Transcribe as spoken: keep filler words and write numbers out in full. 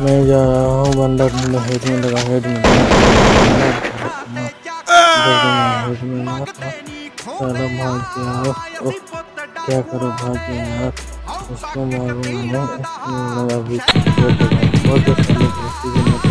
मैं जा रहा हूँ बंदा ढूंढा, हेड में लगा, हेड में चलो भाग यार, क्या करो भाग यार, उसको मारूंगा मैं, उसको लगा भी बहुत